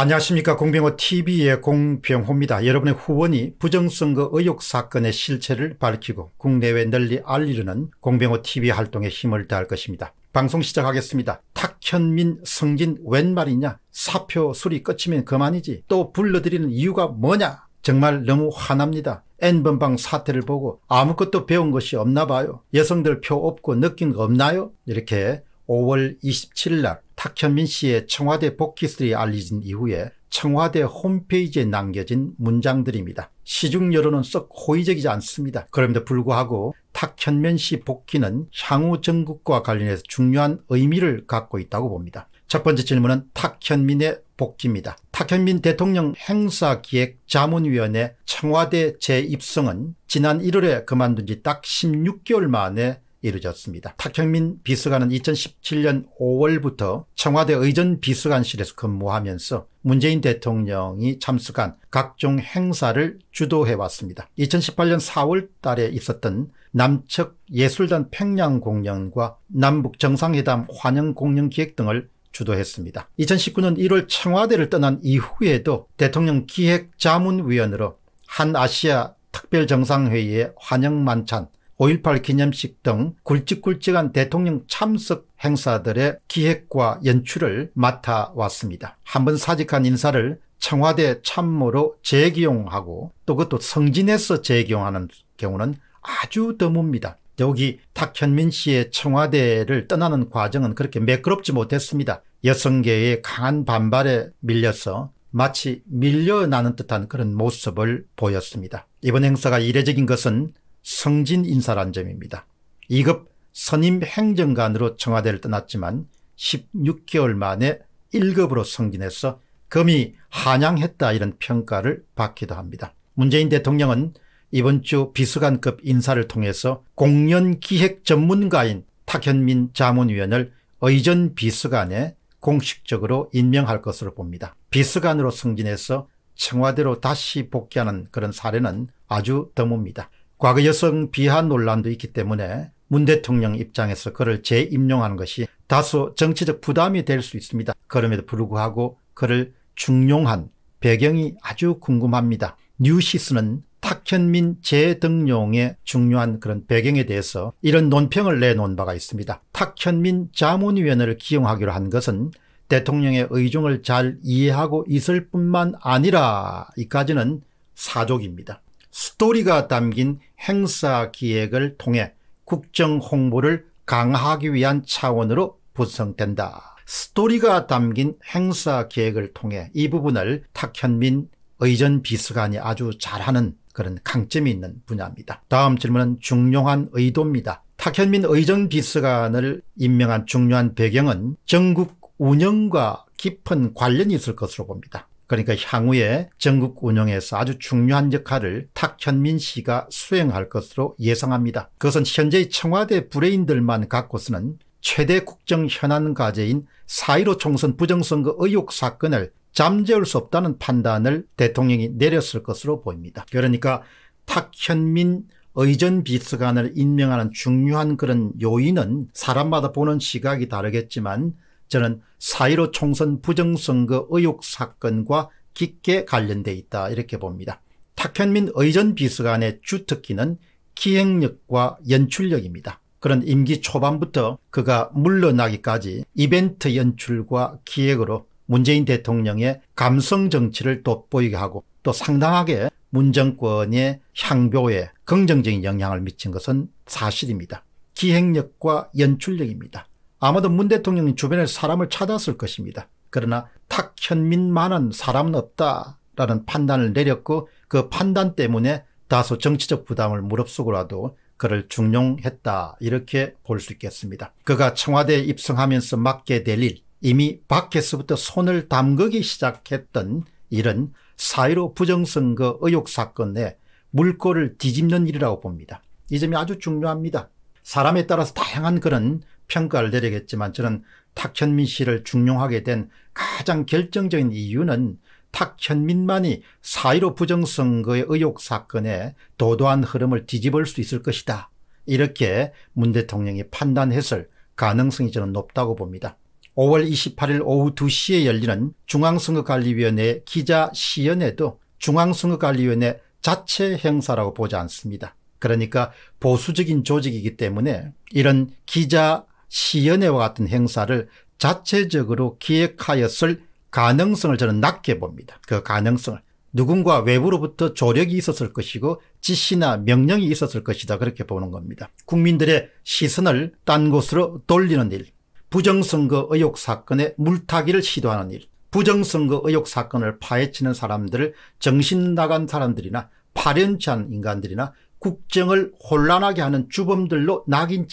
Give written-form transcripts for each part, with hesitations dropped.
안녕하십니까. 공병호TV의 공병호입니다. 여러분의 후원이 부정선거 의혹 사건의 실체를 밝히고 국내외 널리 알리려는 공병호TV 활동에 힘을 다할 것입니다. 방송 시작하겠습니다. 탁현민 승진 웬 말이냐. 사표 수리 끝이면 그만이지. 또 불러들이는 이유가 뭐냐. 정말 너무 화납니다. N번방 사태를 보고 아무것도 배운 것이 없나 봐요. 여성들 표 없고 느낀 거 없나요? 이렇게 5월 27일 날 탁현민 씨의 청와대 복귀설이 알려진 이후에 청와대 홈페이지에 남겨진 문장들입니다. 시중 여론은 썩 호의적이지 않습니다. 그럼에도 불구하고 탁현민 씨 복귀는 향후 정국과 관련해서 중요한 의미를 갖고 있다고 봅니다. 첫 번째 질문은 탁현민의 복귀입니다. 탁현민 대통령 행사기획자문위원회 청와대 재입성은 지난 1월에 그만둔 지 딱 16개월 만에 이루어졌습니다. 탁현민 비서관은 2017년 5월부터 청와대 의전 비서관실에서 근무하면서 문재인 대통령이 참석한 각종 행사를 주도해왔습니다. 2018년 4월 달에 있었던 남측 예술단 평양 공연과 남북 정상회담 환영 공연 기획 등을 주도했습니다. 2019년 1월 청와대를 떠난 이후에도 대통령 기획자문위원으로 한아시아 특별정상회의의 환영만찬, 5.18 기념식 등 굵직굵직한 대통령 참석 행사들의 기획과 연출을 맡아왔습니다. 한번 사직한 인사를 청와대 참모로 재기용하고 또 그것도 승진해서 재기용하는 경우는 아주 드뭅니다. 여기 탁현민 씨의 청와대를 떠나는 과정은 그렇게 매끄럽지 못했습니다. 여성계의 강한 반발에 밀려서 마치 밀려나는 듯한 그런 모습을 보였습니다. 이번 행사가 이례적인 것은 승진 인사란 점입니다. 2급 선임 행정관으로 청와대를 떠났지만 16개월 만에 1급으로 승진해서 검이 한양했다 이런 평가를 받기도 합니다. 문재인 대통령은 이번 주 비서관급 인사를 통해서 공연기획 전문가인 탁현민 자문위원을 의전 비서관에 공식적으로 임명할 것으로 봅니다. 비서관으로 승진해서 청와대로 다시 복귀하는 그런 사례는 아주 드뭅니다. 과거 여성 비하 논란도 있기 때문에 문 대통령 입장에서 그를 재임용하는 것이 다소 정치적 부담이 될 수 있습니다. 그럼에도 불구하고 그를 중용한 배경이 아주 궁금합니다. 뉴시스는 탁현민 재등용의 중요한 그런 배경에 대해서 이런 논평을 내놓은 바가 있습니다. 탁현민 자문위원회를 기용하기로 한 것은 대통령의 의중을 잘 이해하고 있을 뿐만 아니라 이까지는 사족입니다. 스토리가 담긴 행사 기획을 통해 국정 홍보를 강화하기 위한 차원으로 분석된다. 스토리가 담긴 행사 기획을 통해 이 부분을 탁현민 의전 비서관이 아주 잘하는 그런 강점이 있는 분야입니다. 다음 질문은 중요한 의도입니다. 탁현민 의전 비서관을 임명한 중요한 배경은 전국 운영과 깊은 관련이 있을 것으로 봅니다. 그러니까 향후에 전국 운영에서 아주 중요한 역할을 탁현민 씨가 수행할 것으로 예상합니다. 그것은 현재의 청와대 브레인들만 갖고서는 최대 국정 현안 과제인 4.15 총선 부정선거 의혹 사건을 잠재울 수 없다는 판단을 대통령이 내렸을 것으로 보입니다. 그러니까 탁현민 의전 비서관을 임명하는 중요한 그런 요인은 사람마다 보는 시각이 다르겠지만 저는 4.15 총선 부정선거 의혹 사건과 깊게 관련돼 있다 이렇게 봅니다. 탁현민 의전 비서관의 주특기는 기획력과 연출력입니다. 그런 임기 초반부터 그가 물러나기까지 이벤트 연출과 기획으로 문재인 대통령의 감성 정치를 돋보이게 하고 또 상당하게 문정권의 향교에 긍정적인 영향을 미친 것은 사실입니다. 기획력과 연출력입니다. 아마도 문 대통령이 주변에 사람을 찾았을 것입니다. 그러나 탁현민만한 사람은 없다라는 판단을 내렸고 그 판단 때문에 다소 정치적 부담을 무릅쓰고라도 그를 중용했다 이렇게 볼 수 있겠습니다. 그가 청와대에 입성하면서 맡게 될 일, 이미 밖에서부터 손을 담그기 시작했던 일은 4.15 부정선거 의혹 사건의 물꼬를 뒤집는 일이라고 봅니다. 이 점이 아주 중요합니다. 사람에 따라서 다양한 그런 평가를 내리겠지만 저는 탁현민 씨를 중용하게 된 가장 결정적인 이유는 탁현민만이 4.15 부정선거의 의혹 사건의 도도한 흐름을 뒤집을 수 있을 것이다. 이렇게 문 대통령이 판단했을 가능성이 저는 높다고 봅니다. 5월 28일 오후 2시에 열리는 중앙선거관리위원회 기자시연회도 중앙선거관리위원회 자체 행사라고 보지 않습니다. 그러니까 보수적인 조직이기 때문에 이런 기자시연회와 같은 행사를 자체적으로 기획하였을 가능성을 저는 낮게 봅니다. 그 가능성을. 누군가 외부로부터 조력이 있었을 것이고 지시나 명령이 있었을 것이다, 그렇게 보는 겁니다. 국민들의 시선을 딴 곳으로 돌리는 일, 부정선거 의혹 사건의 물타기를 시도하는 일, 부정선거 의혹 사건을 파헤치는 사람들을 정신나간 사람들이나 파렴치한 인간들이나 국정을 혼란하게 하는 주범들로 낙인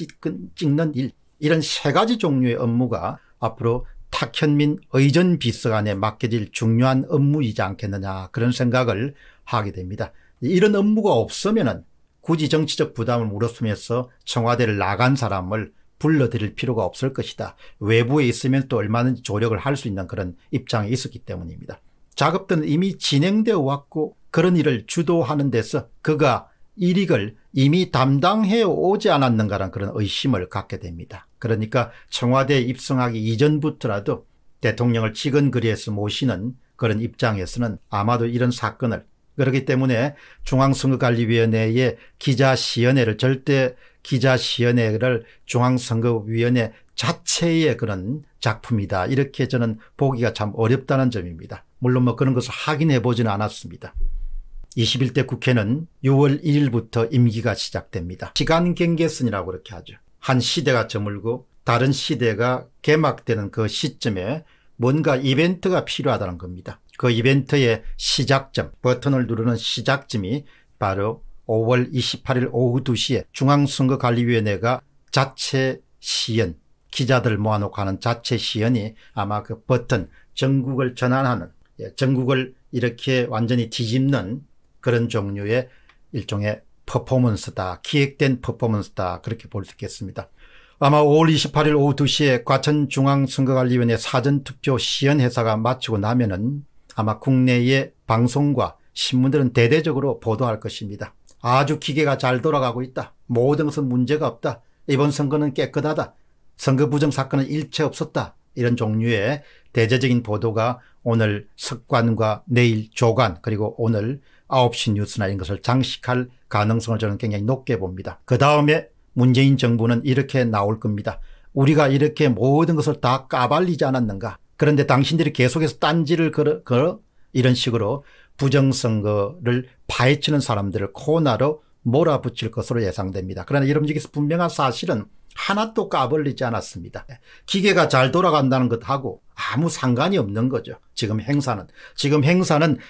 찍는 일, 이런 세 가지 종류의 업무가 앞으로 탁현민 의전 비서관에 맡겨질 중요한 업무이지 않겠느냐, 그런 생각을 하게 됩니다. 이런 업무가 없으면 굳이 정치적 부담을 무릅쓰면서 청와대를 나간 사람을 불러들일 필요가 없을 것이다. 외부에 있으면 또 얼마든지 조력을 할 수 있는 그런 입장이 있었기 때문입니다. 작업들은 이미 진행되어 왔고 그런 일을 주도하는 데서 그가 일익을 이미 담당해 오지 않았는가라는 그런 의심을 갖게 됩니다. 그러니까 청와대에 입성하기 이전부터라도 대통령을 직원거리에서 모시는 그런 입장에서는 아마도 이런 사건을, 그렇기 때문에 중앙선거관리위원회의 기자시연회를, 절대 기자시연회를 중앙선거위원회 자체의 그런 작품이다, 이렇게 저는 보기가 참 어렵다는 점입니다. 물론 뭐 그런 것을 확인해 보지는 않았습니다. 21대 국회는 6월 1일부터 임기가 시작됩니다. 시간경계선이라고 그렇게 하죠. 한 시대가 저물고 다른 시대가 개막되는 그 시점에 뭔가 이벤트가 필요하다는 겁니다. 그 이벤트의 시작점, 버튼을 누르는 시작점이 바로 5월 28일 오후 2시에 중앙선거관리위원회가 자체 시연, 기자들 모아놓고 하는 자체 시연이 아마 그 버튼, 전국을 전환하는, 전국을 이렇게 완전히 뒤집는 그런 종류의 일종의 퍼포먼스다, 기획된 퍼포먼스다, 그렇게 볼 수 있겠습니다. 아마 5월 28일 오후 2시에 과천중앙선거관리위원회 사전투표 시연회사가 마치고 나면은 아마 국내의 방송과 신문들은 대대적으로 보도할 것입니다. 아주 기계가 잘 돌아가고 있다, 모든 것은 문제가 없다, 이번 선거는 깨끗하다, 선거 부정 사건은 일체 없었다, 이런 종류의 대대적인 보도가 오늘 석관과 내일 조간, 그리고 오늘 9시 뉴스나 이런 것을 장식할 가능성을 저는 굉장히 높게 봅니다. 그 다음에 문재인 정부는 이렇게 나올 겁니다. 우리가 이렇게 모든 것을 다 까발리지 않았는가, 그런데 당신들이 계속해서 딴지를 걸어 이런 식으로 부정선거를 파헤치는 사람들을 코너로 몰아붙일 것으로 예상됩니다. 그러나 이런 얘기에서 분명한 사실은 하나도 까발리지 않았습니다. 기계가 잘 돌아간다는 것하고 아무 상관이 없는 거죠. 지금 행사는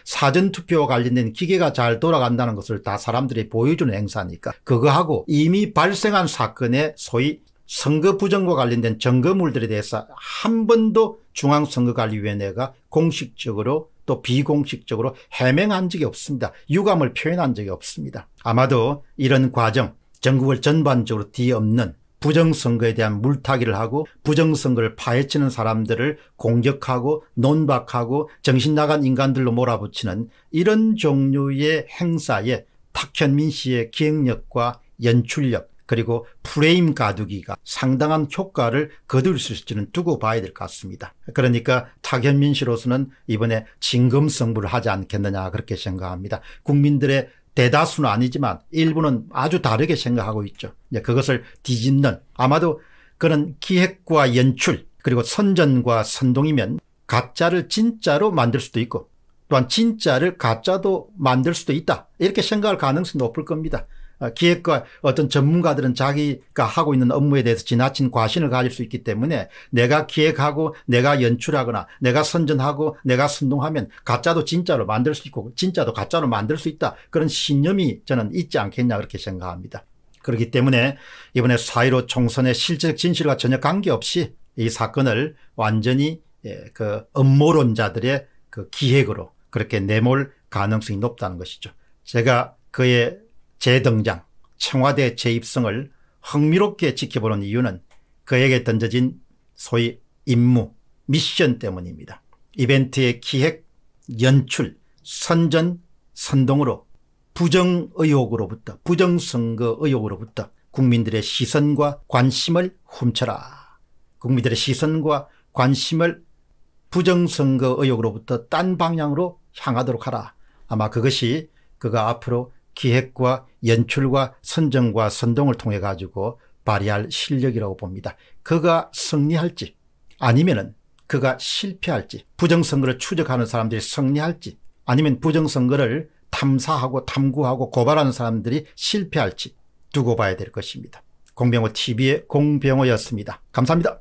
사전투표와 관련된 기계가 잘 돌아간다는 것을 다 사람들이 보여주는 행사니까 그거하고 이미 발생한 사건의 소위 선거 부정과 관련된 증거물들에 대해서 한 번도 중앙선거관리위원회가 공식적으로 또 비공식적으로 해명한 적이 없습니다. 유감을 표현한 적이 없습니다. 아마도 이런 과정, 전국을 전반적으로 뒤엎는 부정선거에 대한 물타기를 하고 부정선거를 파헤치는 사람들을 공격하고 논박하고 정신나간 인간들로 몰아붙이는 이런 종류의 행사에 탁현민 씨의 기획력과 연출력, 그리고 프레임 가두기가 상당한 효과를 거둘 수 있을지는 두고 봐야 될 것 같습니다. 그러니까 탁현민 씨로서는 이번에 진검승부를 하지 않겠느냐, 그렇게 생각합니다. 국민들의 대다수는 아니지만 일부는 아주 다르게 생각하고 있죠. 그것을 뒤집는, 아마도 그런 기획과 연출, 그리고 선전과 선동이면 가짜를 진짜로 만들 수도 있고 또한 진짜를 가짜도 만들 수도 있다, 이렇게 생각할 가능성이 높을 겁니다. 기획과 어떤 전문가들은 자기가 하고 있는 업무에 대해서 지나친 과신을 가질 수 있기 때문에 내가 기획하고 내가 연출하거나 내가 선전하고 내가 선동하면 가짜도 진짜로 만들 수 있고 진짜도 가짜로 만들 수 있다, 그런 신념이 저는 있지 않겠냐, 그렇게 생각합니다. 그렇기 때문에 이번에 4.15 총선의 실질적 진실과 전혀 관계없이 이 사건을 완전히 그 음모론자들의 그 기획으로 그렇게 내몰 가능성이 높다는 것이죠. 제가 그의 재등장, 청와대 재입성을 흥미롭게 지켜보는 이유는 그에게 던져진 소위 임무, 미션 때문입니다. 이벤트의 기획, 연출, 선전, 선동으로 부정 의혹으로부터, 부정선거 의혹으로부터 국민들의 시선과 관심을 훔쳐라, 국민들의 시선과 관심을 부정선거 의혹으로부터 딴 방향으로 향하도록 하라. 아마 그것이 그가 앞으로 기획과 연출과 선정과 선동을 통해 가지고 발휘할 실력이라고 봅니다. 그가 승리할지 아니면은 그가 실패할지, 부정선거를 추적하는 사람들이 승리할지 아니면 부정선거를 탐사하고 탐구하고 고발하는 사람들이 실패할지 두고 봐야 될 것입니다. 공병호 TV의 공병호였습니다. 감사합니다.